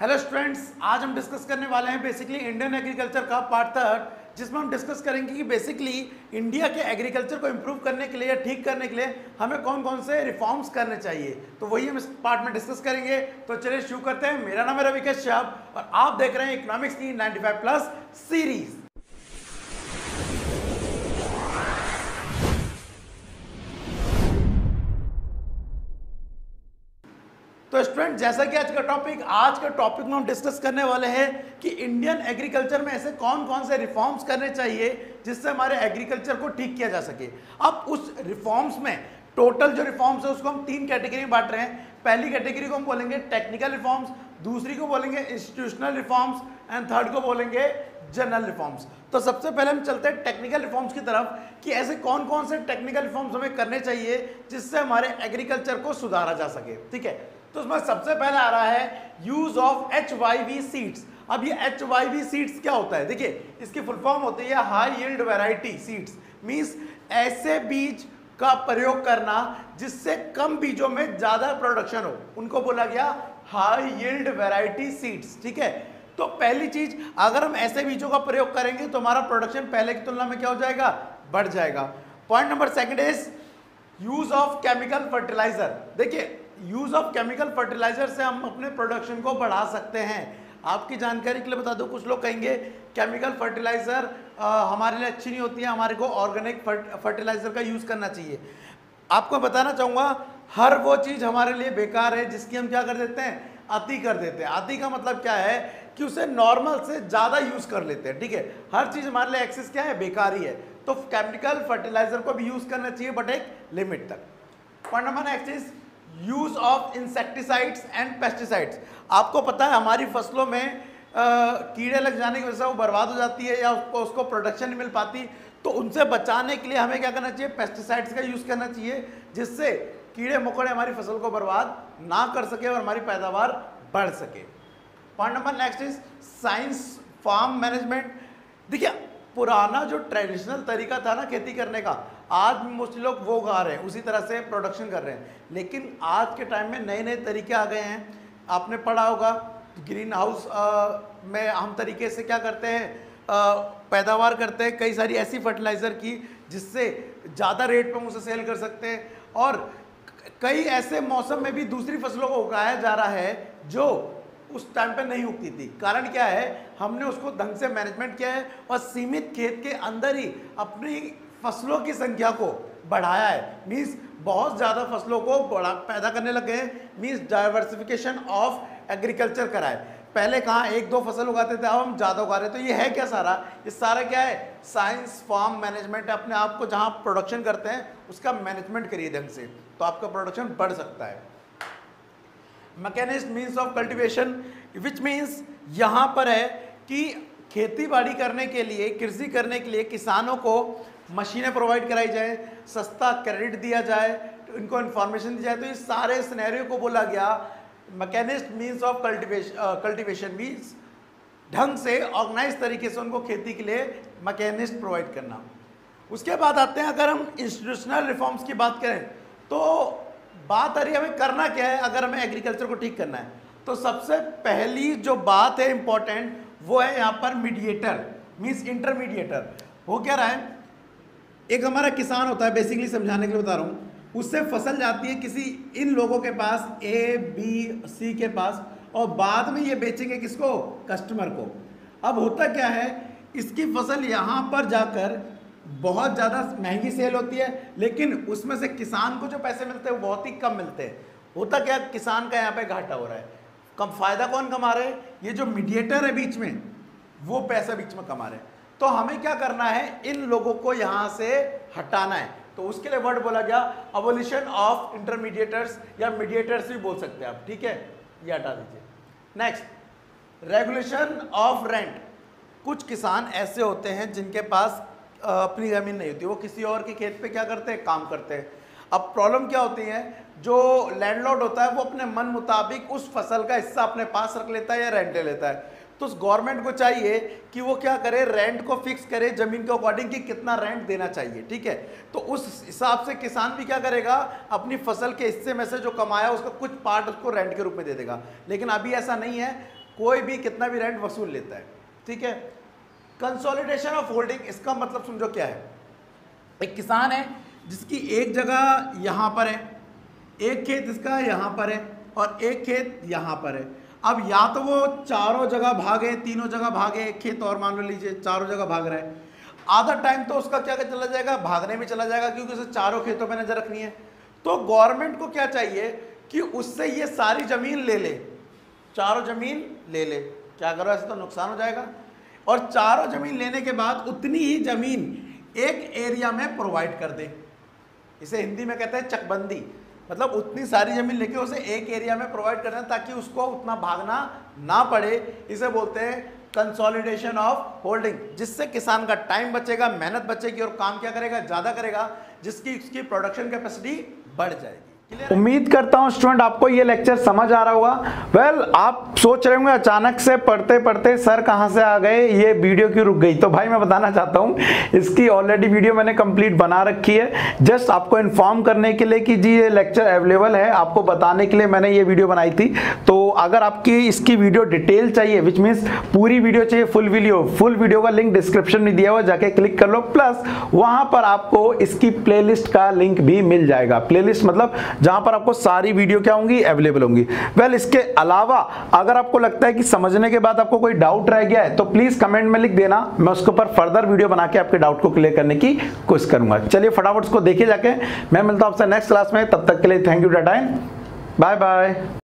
Hello students, आज हम discuss करने वाले हैं बेसिकली इंडियन एग्रीकल्चर का पार्ट 3, जिसमें हम डिस्कस करेंगे कि बेसिकली इंडिया के एग्रीकल्चर को इम्प्रूव करने के लिए या ठीक करने के लिए हमें कौन कौन से रिफॉर्म्स करने चाहिए। तो वही हम इस पार्ट में डिस्कस करेंगे। तो चलिए शुरू करते हैं। मेरा नाम है रवि कश्यप और आप देख रहे हैं इकोनॉमिक्स की 95+ सीरीज। तो स्टूडेंट, जैसा कि आज का टॉपिक में हम डिस्कस करने वाले हैं कि इंडियन एग्रीकल्चर में ऐसे कौन कौन से रिफॉर्म्स करने चाहिए जिससे हमारे एग्रीकल्चर को ठीक किया जा सके। अब उस रिफॉर्म्स में टोटल जो रिफॉर्म्स है उसको हम 3 कैटेगरी में बांट रहे हैं। पहली कैटेगरी को हम बोलेंगे टेक्निकल रिफॉर्म्स, दूसरी को बोलेंगे इंस्टीट्यूशनल रिफॉर्म्स एंड थर्ड को बोलेंगे जनरल रिफॉर्म्स। तो सबसे पहले हम चलते हैं टेक्निकल रिफॉर्म्स की तरफ कि ऐसे कौन कौन से टेक्निकल रिफॉर्म्स हमें करने चाहिए जिससे हमारे एग्रीकल्चर को सुधारा जा सके। ठीक है, तो उसमें सबसे पहले आ रहा है यूज ऑफ HYV सीड्स। अब ये HYV सीड्स क्या होता है? देखिए, इसकी फुल फॉर्म होती है high yield variety seeds. Means ऐसे बीज का प्रयोग करना जिससे कम बीजों में ज़्यादा प्रोडक्शन हो, उनको बोला गया हाई यील्ड वैरायटी सीड्स। ठीक है, तो पहली चीज, अगर हम ऐसे बीजों का प्रयोग करेंगे तो हमारा प्रोडक्शन पहले की तुलना में क्या हो जाएगा? बढ़ जाएगा। Point number second is use of chemical fertiliser. देखिए, यूज ऑफ केमिकल फर्टिलाइजर से हम अपने प्रोडक्शन को बढ़ा सकते हैं। आपकी जानकारी के लिए बता दूं, कुछ लोग कहेंगे केमिकल फर्टिलाइजर हमारे लिए अच्छी नहीं होती है, हमारे को ऑर्गेनिक फर्टिलाइजर का यूज़ करना चाहिए। आपको बताना चाहूँगा, हर वो चीज़ हमारे लिए बेकार है जिसकी हम क्या कर देते हैं? अति कर देते हैं। अति का मतलब क्या है कि उसे नॉर्मल से ज़्यादा यूज़ कर लेते हैं। ठीक है, हर चीज़ हमारे लिए एक्सेस क्या है? बेकार ही है। तो केमिकल फर्टिलाइजर को भी यूज़ करना चाहिए, बट एक लिमिट तक। Point number next is use of insecticides and pesticides. आपको पता है हमारी फसलों में कीड़े लग जाने की वजह से वो बर्बाद हो जाती है या उसको प्रोडक्शन नहीं मिल पाती, तो उनसे बचाने के लिए हमें क्या करना चाहिए? पेस्टिसाइड्स का यूज़ करना चाहिए, जिससे कीड़े मकोड़े हमारी फसल को बर्बाद ना कर सके और हमारी पैदावार बढ़ सके। Point number next is science farm management. देखिए, पुराना जो ट्रेडिशनल तरीका था ना खेती करने का, आज मोस्टली लोग वो उगा रहे हैं, उसी तरह से प्रोडक्शन कर रहे हैं, लेकिन आज के टाइम में नए नए तरीके आ गए हैं। आपने पढ़ा होगा ग्रीन हाउस में हम तरीके से क्या करते हैं? पैदावार करते हैं कई सारी ऐसी फर्टिलाइज़र की जिससे ज़्यादा रेट पर हम उसे सेल कर सकते हैं, और कई ऐसे मौसम में भी दूसरी फसलों को उगाया जा रहा है जो उस टाइम पे नहीं उगती थी। कारण क्या है? हमने उसको ढंग से मैनेजमेंट किया है और सीमित खेत के अंदर ही अपनी फसलों की संख्या को बढ़ाया है। मींस बहुत ज़्यादा फसलों को पैदा करने लग गए। मींस डाइवर्सिफिकेशन ऑफ एग्रीकल्चर कराए। पहले कहाँ 1-2 फसल उगाते थे, अब हम ज़्यादा उगा रहे। तो ये है क्या सारा? ये सारा क्या है? Science farm management. अपने आप को जहाँ प्रोडक्शन करते हैं उसका मैनेजमेंट करिए ढंग से, तो आपका प्रोडक्शन बढ़ सकता है। Mechanised means of cultivation, which means यहाँ पर है कि खेती बाड़ी करने के लिए, कृषि करने के लिए किसानों को मशीनें प्रोवाइड कराई जाए, सस्ता क्रेडिट दिया जाए, इनको इन्फॉर्मेशन दी जाए। तो इस सारे सिनेरियो को बोला गया mechanised means of cultivation. Means ढंग से ऑर्गेनाइज तरीके से उनको खेती के लिए मैकेनिस्ट प्रोवाइड करना। उसके बाद आते हैं, अगर हम इंस्टीट्यूशनल रिफॉर्म्स की बात करें तो बात आ रही है हमें करना क्या है अगर हमें एग्रीकल्चर को ठीक करना है। तो सबसे पहली जो बात है इम्पॉर्टेंट, वो है यहाँ पर मीडिएटर। मीन्स इंटरमीडिएटर वो क्या रहा है? एक हमारा किसान होता है, बेसिकली समझाने के लिए बता रहा हूँ, उससे फसल जाती है किसी इन लोगों के पास, A, B, C के पास, और बाद में ये बेचेंगे किसको? कस्टमर को। अब होता क्या है, इसकी फसल यहाँ पर जाकर बहुत ज़्यादा महंगी सेल होती है, लेकिन उसमें से किसान को जो पैसे मिलते हैं बहुत ही कम मिलते हैं। होता क्या, किसान का यहाँ पे घाटा हो रहा है। कम फायदा कौन कमा रहे? ये जो मीडिएटर है बीच में, वो पैसा बीच में कमा रहे हैं। तो हमें क्या करना है? इन लोगों को यहाँ से हटाना है। तो उसके लिए वर्ड बोला गया अबोलिशन ऑफ इंटरमीडिएटर्स, या मीडिएटर्स भी बोल सकते हैं आप। ठीक है, ये हटा दीजिए। Next, regulation of rent. कुछ किसान ऐसे होते हैं जिनके पास अपनी ज़मीन नहीं होती, वो किसी और के खेत पे क्या करते हैं? काम करते हैं। अब प्रॉब्लम क्या होती है? जो लैंडलॉर्ड होता है वो अपने मन मुताबिक उस फसल का हिस्सा अपने पास रख लेता है या रेंट ले लेता है। तो उस गवर्नमेंट को चाहिए कि वो क्या करे? रेंट को फिक्स करे ज़मीन के अकॉर्डिंग कि कितना रेंट देना चाहिए। ठीक है, तो उस हिसाब से किसान भी क्या करेगा? अपनी फसल के हिस्से में से जो कमाया उसका कुछ पार्ट उसको रेंट के रूप में दे देगा। लेकिन अभी ऐसा नहीं है, कोई भी कितना भी रेंट वसूल लेता है, ठीक है। कंसोलिडेशन ऑफ होल्डिंग, इसका मतलब समझो क्या है, एक किसान है जिसकी एक जगह यहाँ पर है, एक खेत इसका यहाँ पर है और एक खेत यहाँ पर है। अब या तो वो चारों जगह भागे, तीनों जगह भागे, एक खेत और मान लीजिए चारों जगह भाग रहा है, आधा टाइम तो उसका क्या चला जाएगा, भागने में चला जाएगा, क्योंकि उसे चारों खेतों पर नज़र रखनी है। तो गवर्नमेंट को क्या चाहिए कि उससे ये सारी ज़मीन ले ले, चारों ज़मीन ले ले, क्या करो, ऐसे तो नुकसान हो जाएगा। और चारों ज़मीन लेने के बाद उतनी ही ज़मीन एक एरिया में प्रोवाइड कर दे, इसे हिंदी में कहते हैं चकबंदी, मतलब उतनी सारी ज़मीन लेके उसे एक एरिया में प्रोवाइड करना ताकि उसको उतना भागना ना पड़े, इसे बोलते हैं कंसोलिडेशन ऑफ होल्डिंग, जिससे किसान का टाइम बचेगा, मेहनत बचेगी और काम क्या करेगा, ज़्यादा करेगा, जिसकी उसकी प्रोडक्शन कैपेसिटी बढ़ जाएगी। उम्मीद करता हूं स्टूडेंट आपको ये लेक्चर समझ आ रहा होगा। वेल, आप सोच रहे होंगे अचानक से पढ़ते पढ़ते सर कहां से आ गए, ये वीडियो क्यों रुक गई, तो भाई मैं बताना चाहता हूं इसकी ऑलरेडी वीडियो मैंने कंप्लीट बना रखी है, जस्ट आपको इन्फॉर्म करने के लिए कि जी ये लेक्चर अवेलेबल है, आपको बताने के लिए मैंने ये वीडियो बनाई थी। तो अगर आपकी इसकी वीडियो डिटेल चाहिए, विच मीन्स पूरी वीडियो चाहिए, फुल वीडियो का लिंक डिस्क्रिप्शन में दिया हुआ, जाके क्लिक कर लो, प्लस वहां पर आपको इसकी प्लेलिस्ट का लिंक भी मिल जाएगा। प्लेलिस्ट मतलब जहां पर आपको सारी वीडियो क्या होंगी, अवेलेबल होंगी। वेल, इसके अलावा अगर आपको लगता है कि समझने के बाद आपको कोई डाउट रह गया है तो प्लीज कमेंट में लिख देना, मैं उसके ऊपर फर्दर वीडियो बना के आपके डाउट को क्लियर करने की कोशिश करूंगा। चलिए फटाफट उसको देखिए जाके, मैं मिलता हूं आपसे नेक्स्ट क्लास में, तब तक के लिए thank you, tata, bye bye.